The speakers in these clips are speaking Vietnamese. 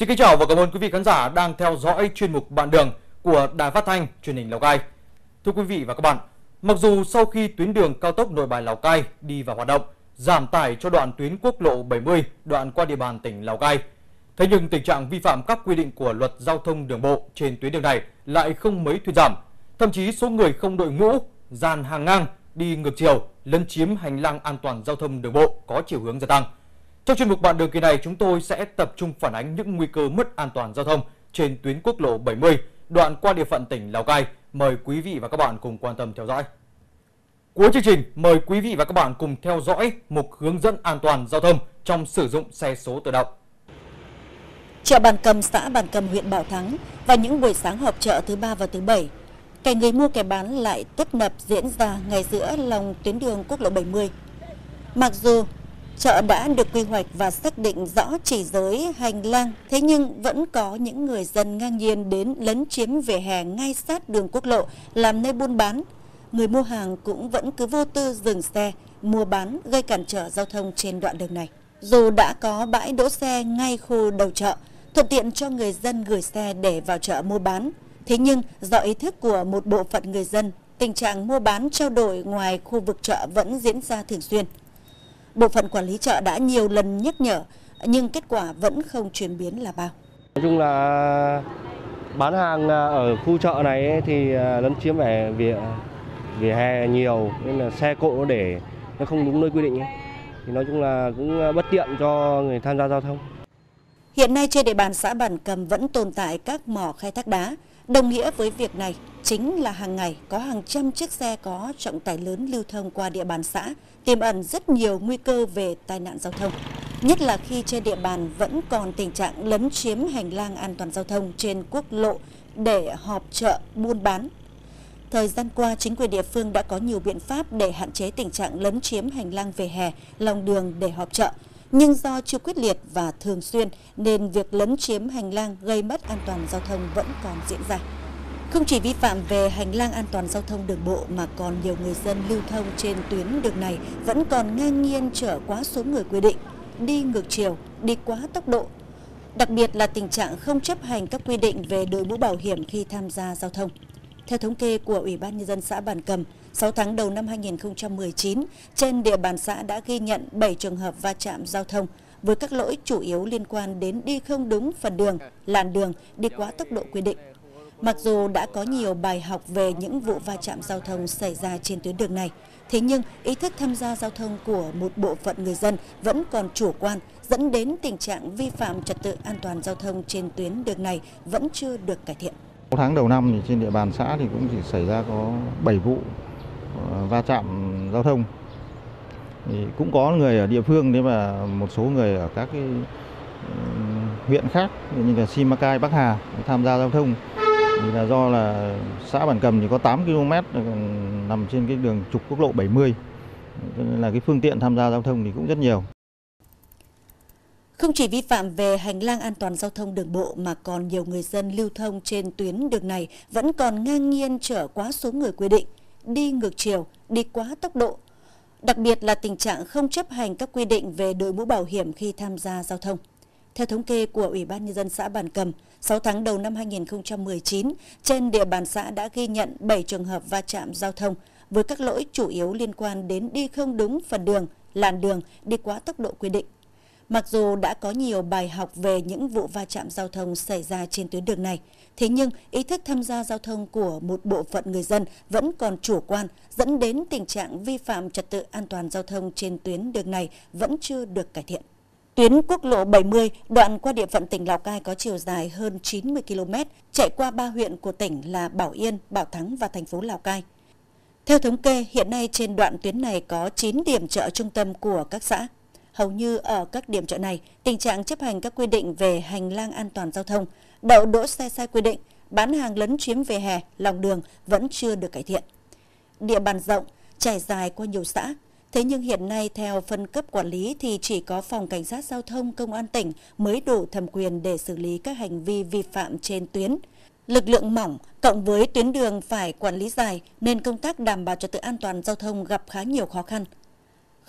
Xin kính chào và cảm ơn quý vị khán giả đang theo dõi chuyên mục Bạn Đường của Đài Phát Thanh, truyền hình Lào Cai. Thưa quý vị và các bạn, mặc dù sau khi tuyến đường cao tốc Nội Bài Lào Cai đi vào hoạt động, giảm tải cho đoạn tuyến quốc lộ 70 đoạn qua địa bàn tỉnh Lào Cai, thế nhưng tình trạng vi phạm các quy định của luật giao thông đường bộ trên tuyến đường này lại không mấy thuyên giảm. Thậm chí số người không đội mũ, dàn hàng ngang, đi ngược chiều, lấn chiếm hành lang an toàn giao thông đường bộ có chiều hướng gia tăng. Trong chuyên mục Bạn Đường kỳ này, chúng tôi sẽ tập trung phản ánh những nguy cơ mất an toàn giao thông trên tuyến quốc lộ 70 đoạn qua địa phận tỉnh Lào Cai. Mời quý vị và các bạn cùng quan tâm theo dõi. Cuối chương trình, mời quý vị và các bạn cùng theo dõi mục hướng dẫn an toàn giao thông trong sử dụng xe số tự động. Chợ Bản Cầm, xã Bản Cầm, huyện Bảo Thắng và những buổi sáng họp chợ thứ ba và thứ bảy, cảnh người mua kẻ bán lại tấp nập diễn ra ngay giữa lòng tuyến đường quốc lộ 70. Mặc dù chợ đã được quy hoạch và xác định rõ chỉ giới hành lang, thế nhưng vẫn có những người dân ngang nhiên đến lấn chiếm vỉa hè ngay sát đường quốc lộ làm nơi buôn bán. Người mua hàng cũng vẫn cứ vô tư dừng xe, mua bán gây cản trở giao thông trên đoạn đường này. Dù đã có bãi đỗ xe ngay khu đầu chợ, thuận tiện cho người dân gửi xe để vào chợ mua bán, thế nhưng do ý thức của một bộ phận người dân, tình trạng mua bán trao đổi ngoài khu vực chợ vẫn diễn ra thường xuyên. Bộ phận quản lý chợ đã nhiều lần nhắc nhở, nhưng kết quả vẫn không chuyển biến là bao. Nói chung là bán hàng ở khu chợ này thì lấn chiếm về vỉa hè nhiều, nên là xe cộ để nó không đúng nơi quy định ấy. Thì nói chung là cũng bất tiện cho người tham gia giao thông. Hiện nay trên địa bàn xã Bản Cầm vẫn tồn tại các mỏ khai thác đá. Đồng nghĩa với việc này chính là hàng ngày có hàng trăm chiếc xe có trọng tải lớn lưu thông qua địa bàn xã, tiềm ẩn rất nhiều nguy cơ về tai nạn giao thông. Nhất là khi trên địa bàn vẫn còn tình trạng lấn chiếm hành lang an toàn giao thông trên quốc lộ để họp chợ buôn bán. Thời gian qua, chính quyền địa phương đã có nhiều biện pháp để hạn chế tình trạng lấn chiếm hành lang vỉa hè, lòng đường để họp chợ. Nhưng do chưa quyết liệt và thường xuyên nên việc lấn chiếm hành lang gây mất an toàn giao thông vẫn còn diễn ra. Không chỉ vi phạm về hành lang an toàn giao thông đường bộ mà còn nhiều người dân lưu thông trên tuyến đường này vẫn còn ngang nhiên chở quá số người quy định, đi ngược chiều, đi quá tốc độ. Đặc biệt là tình trạng không chấp hành các quy định về đội mũ bảo hiểm khi tham gia giao thông. Theo thống kê của Ủy ban Nhân dân xã Bản Cầm, 6 tháng đầu năm 2019, trên địa bàn xã đã ghi nhận 7 trường hợp va chạm giao thông với các lỗi chủ yếu liên quan đến đi không đúng phần đường, làn đường, đi quá tốc độ quy định. Mặc dù đã có nhiều bài học về những vụ va chạm giao thông xảy ra trên tuyến đường này, thế nhưng ý thức tham gia giao thông của một bộ phận người dân vẫn còn chủ quan, dẫn đến tình trạng vi phạm trật tự an toàn giao thông trên tuyến đường này vẫn chưa được cải thiện. 6 tháng đầu năm thì trên địa bàn xã thì cũng chỉ xảy ra có 7 vụ va chạm giao thông. Thì cũng có người ở địa phương đấy và một số người ở các cái huyện khác như là Simacai, Bắc Hà tham gia giao thông. Thì là do là xã Bản Cầm thì có 8 km nằm trên cái đường trục quốc lộ 70. Cho nên là cái phương tiện tham gia giao thông thì cũng rất nhiều. Không chỉ vi phạm về hành lang an toàn giao thông đường bộ mà còn nhiều người dân lưu thông trên tuyến đường này vẫn còn ngang nhiên chở quá số người quy định, đi ngược chiều, đi quá tốc độ. Đặc biệt là tình trạng không chấp hành các quy định về đội mũ bảo hiểm khi tham gia giao thông. Theo thống kê của Ủy ban Nhân dân xã Bản Cầm, 6 tháng đầu năm 2019, trên địa bàn xã đã ghi nhận 7 trường hợp va chạm giao thông với các lỗi chủ yếu liên quan đến đi không đúng phần đường, làn đường, đi quá tốc độ quy định. Mặc dù đã có nhiều bài học về những vụ va chạm giao thông xảy ra trên tuyến đường này, thế nhưng ý thức tham gia giao thông của một bộ phận người dân vẫn còn chủ quan, dẫn đến tình trạng vi phạm trật tự an toàn giao thông trên tuyến đường này vẫn chưa được cải thiện. Tuyến quốc lộ 70 đoạn qua địa phận tỉnh Lào Cai có chiều dài hơn 90 km, chạy qua 3 huyện của tỉnh là Bảo Yên, Bảo Thắng và thành phố Lào Cai. Theo thống kê, hiện nay trên đoạn tuyến này có 9 điểm chợ trung tâm của các xã. Hầu như ở các điểm chợ này, tình trạng chấp hành các quy định về hành lang an toàn giao thông, đậu đỗ xe sai quy định, bán hàng lấn chiếm vỉa hè, lòng đường vẫn chưa được cải thiện. Địa bàn rộng, trải dài qua nhiều xã, thế nhưng hiện nay theo phân cấp quản lý thì chỉ có Phòng Cảnh sát Giao thông Công an tỉnh mới đủ thẩm quyền để xử lý các hành vi vi phạm trên tuyến. Lực lượng mỏng cộng với tuyến đường phải quản lý dài nên công tác đảm bảo trật tự an toàn giao thông gặp khá nhiều khó khăn.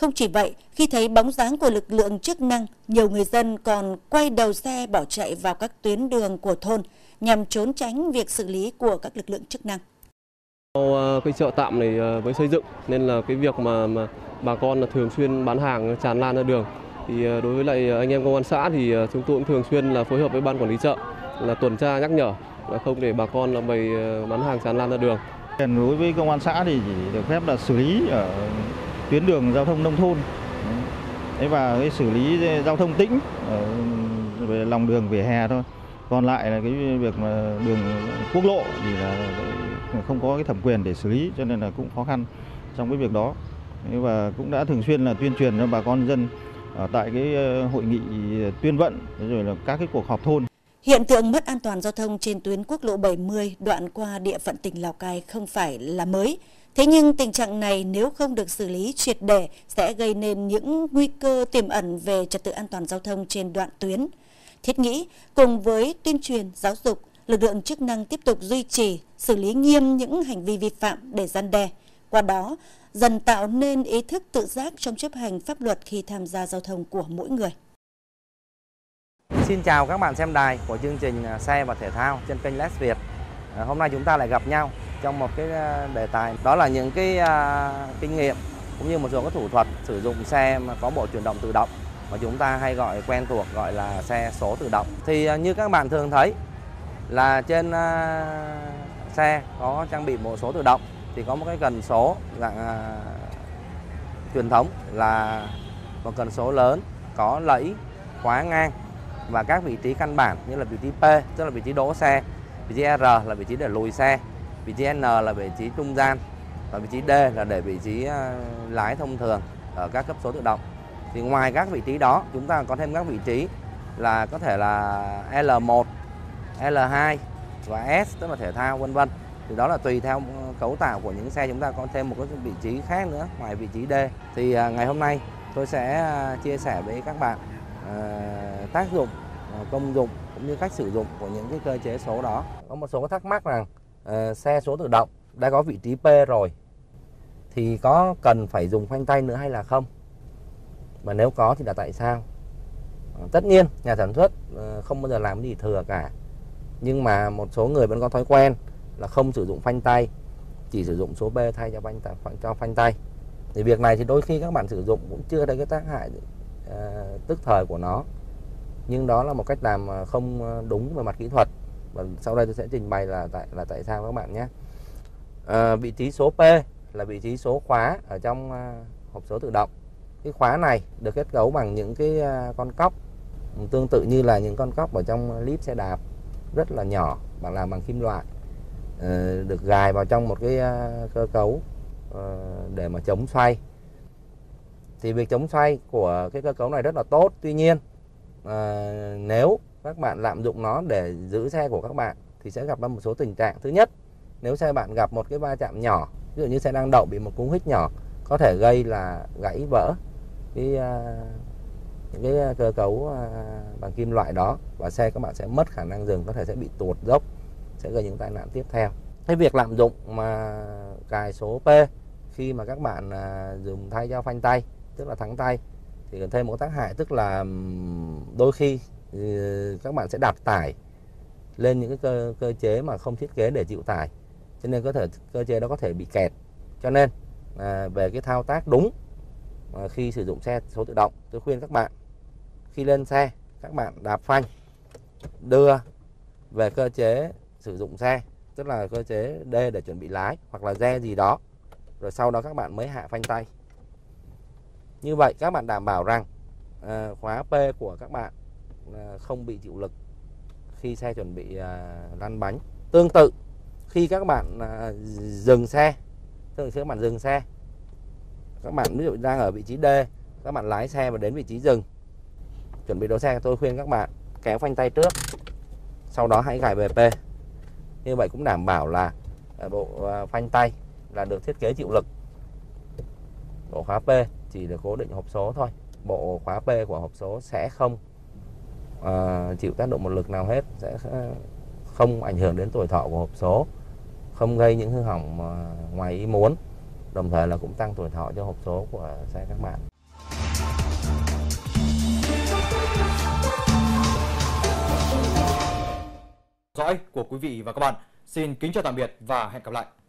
Không chỉ vậy, khi thấy bóng dáng của lực lượng chức năng, nhiều người dân còn quay đầu xe bỏ chạy vào các tuyến đường của thôn nhằm trốn tránh việc xử lý của các lực lượng chức năng. Cái chợ tạm này mới xây dựng nên là cái việc mà bà con là thường xuyên bán hàng tràn lan ra đường. Thì đối với lại anh em công an xã thì chúng tôi cũng thường xuyên là phối hợp với ban quản lý chợ là tuần tra nhắc nhở là không để bà con là bày bán hàng tràn lan ra đường. Đối với công an xã thì chỉ được phép là xử lý ở tuyến đường giao thông nông thôn và cái xử lý giao thông tĩnh ở về lòng đường vỉa hè thôi. Còn lại là cái việc mà đường quốc lộ thì là không có cái thẩm quyền để xử lý, cho nên là cũng khó khăn trong cái việc đó. Và cũng đã thường xuyên là tuyên truyền cho bà con dân ở tại cái hội nghị tuyên vận rồi là các cái cuộc họp thôn. Hiện tượng mất an toàn giao thông trên tuyến quốc lộ 70 đoạn qua địa phận tỉnh Lào Cai không phải là mới. Thế nhưng tình trạng này nếu không được xử lý triệt để sẽ gây nên những nguy cơ tiềm ẩn về trật tự an toàn giao thông trên đoạn tuyến. Thiết nghĩ cùng với tuyên truyền, giáo dục, lực lượng chức năng tiếp tục duy trì, xử lý nghiêm những hành vi vi phạm để răn đe. Qua đó, dần tạo nên ý thức tự giác trong chấp hành pháp luật khi tham gia giao thông của mỗi người. Xin chào các bạn xem đài của chương trình Xe và Thể thao trên kênh Let's Việt. Hôm nay chúng ta lại gặp nhau trong một cái đề tài đó là những cái kinh nghiệm cũng như một số các thủ thuật sử dụng xe mà có bộ chuyển động tự động mà chúng ta hay gọi quen thuộc gọi là xe số tự động. Thì như các bạn thường thấy là trên xe có trang bị bộ số tự động thì có một cái cần số dạng truyền thống là một cần số lớn có lẫy, khóa ngang và các vị trí căn bản như là vị trí P tức là vị trí đỗ xe, vị trí R là vị trí để lùi xe, vị trí N là vị trí trung gian và vị trí D là để vị trí lái thông thường ở các cấp số tự động. Thì ngoài các vị trí đó chúng ta có thêm các vị trí là có thể là L1, L2 và S tức là thể thao vân vân. Thì đó là tùy theo cấu tạo của những xe chúng ta có thêm một cái vị trí khác nữa ngoài vị trí D. Thì ngày hôm nay tôi sẽ chia sẻ với các bạn tác dụng, công dụng cũng như cách sử dụng của những cái cơ chế số đó. Có một số thắc mắc rằng xe số tự động đã có vị trí P rồi thì có cần phải dùng khoanh tay nữa hay là không? Mà nếu có thì là tại sao? Tất nhiên nhà sản xuất không bao giờ làm gì thừa cả. Nhưng mà một số người vẫn có thói quen là không sử dụng phanh tay, chỉ sử dụng số B thay cho phanh tay. Thì việc này thì đôi khi các bạn sử dụng cũng chưa thấy cái tác hại tức thời của nó. Nhưng đó là một cách làm không đúng về mặt kỹ thuật. Và sau đây tôi sẽ trình bày là tại sao các bạn nhé. Vị trí số P là vị trí số khóa ở trong hộp số tự động. Cái khóa này được kết cấu bằng những cái con cóc tương tự như là những con cóc ở trong líp xe đạp, rất là nhỏ, bạn làm bằng kim loại, được gài vào trong một cái cơ cấu để mà chống xoay. Thì việc chống xoay của cái cơ cấu này rất là tốt. Tuy nhiên nếu các bạn lạm dụng nó để giữ xe của các bạn thì sẽ gặp ra một số tình trạng. Thứ nhất, nếu xe bạn gặp một cái va chạm nhỏ, ví dụ như xe đang đậu bị một cú hích nhỏ, có thể gây là gãy vỡ cái cơ cấu bằng kim loại đó và xe các bạn sẽ mất khả năng dừng, có thể sẽ bị tuột dốc, sẽ gây những tai nạn tiếp theo. Cái việc lạm dụng mà cài số P khi mà các bạn dùng thay cho phanh tay, tức là thắng tay, thì còn thêm một tác hại tức là đôi khi các bạn sẽ đạp tải lên những cái cơ chế mà không thiết kế để chịu tải, cho nên có thể cơ chế đó có thể bị kẹt. Cho nên về cái thao tác đúng khi sử dụng xe số tự động, tôi khuyên các bạn khi lên xe các bạn đạp phanh, đưa về cơ chế sử dụng xe tức là cơ chế D để chuẩn bị lái hoặc là D gì đó, rồi sau đó các bạn mới hạ phanh tay. Như vậy các bạn đảm bảo rằng khóa P của các bạn không bị chịu lực khi xe chuẩn bị lăn bánh. Tương tự khi các bạn dừng xe, các bạn ví dụ đang ở vị trí D, các bạn lái xe và đến vị trí dừng chuẩn bị đỗ xe, tôi khuyên các bạn kéo phanh tay trước, sau đó hãy gài về P. Như vậy cũng đảm bảo là bộ phanh tay là được thiết kế chịu lực. Bộ khóa P chỉ được cố định hộp số thôi. Bộ khóa P của hộp số sẽ không chịu tác động một lực nào hết, sẽ không ảnh hưởng đến tuổi thọ của hộp số, không gây những hư hỏng ngoài ý muốn, đồng thời là cũng tăng tuổi thọ cho hộp số của xe các bạn. dõi của quý vị và các bạn. Xin kính chào tạm biệt và hẹn gặp lại.